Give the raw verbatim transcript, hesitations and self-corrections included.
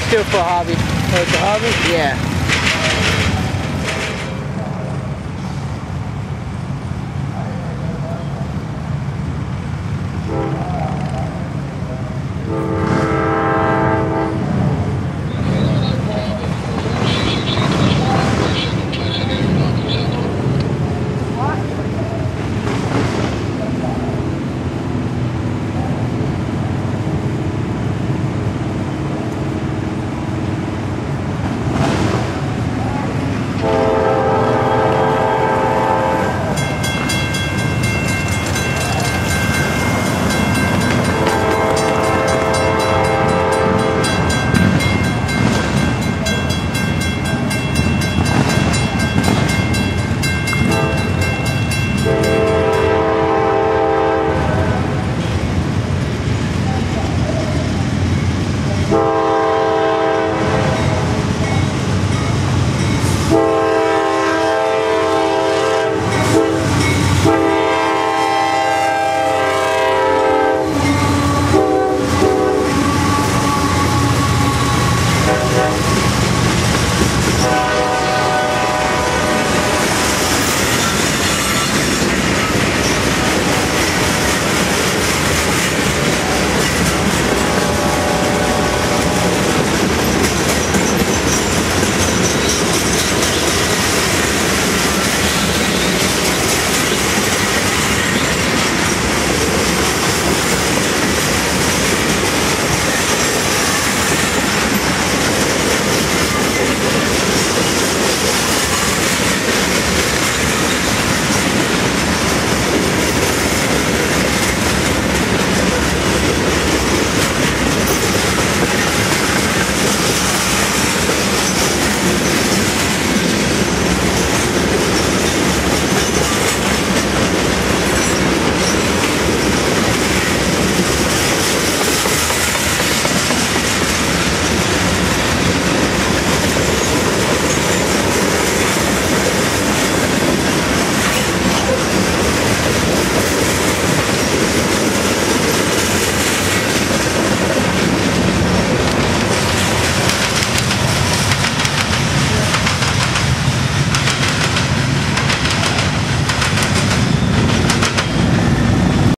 this do for a hobby? Oh, it's a hobby? Yeah.